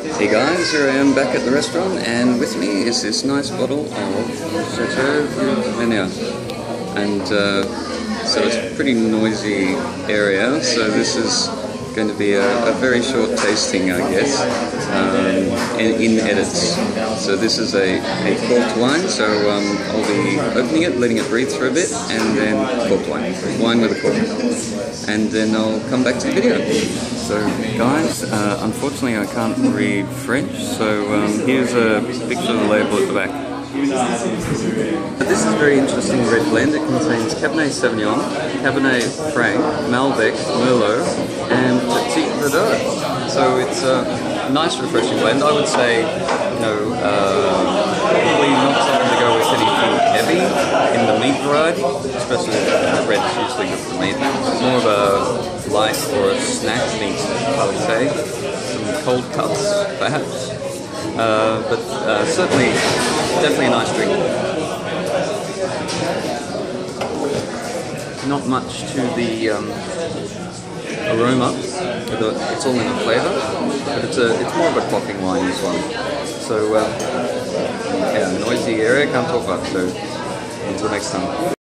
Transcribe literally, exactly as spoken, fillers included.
Hey guys, here I am back at the restaurant, and with me is this nice bottle of Chateau Vieux Manoir. And uh, so it's a pretty noisy area, so this is going to be a, a very short tasting, I guess, um, in, in edits. So this is a, a corked wine, so um, I'll be opening it, letting it breathe for a bit, and then corked wine, wine with a cork. And then I'll come back to the video. So guys, uh, unfortunately I can't read French, so um, here's a picture of the label at the back. This is a very interesting red blend. It contains Cabernet Sauvignon, Cabernet Franc, Malbec, Merlot and Petit Verdot. So it's a nice refreshing blend. I would say, you know, uh, probably not something to go with anything heavy in the meat variety, especially the red is usually good for meat. More of a light or a snack meat, I would say. Some cold cuts, perhaps. Uh, but uh, certainly, definitely a nice drink. Not much to the um, aroma. It's all in the flavour, but it's a it's more of a clocking wine, this one. So, uh, yeah, noisy area, can't talk about. So until next time.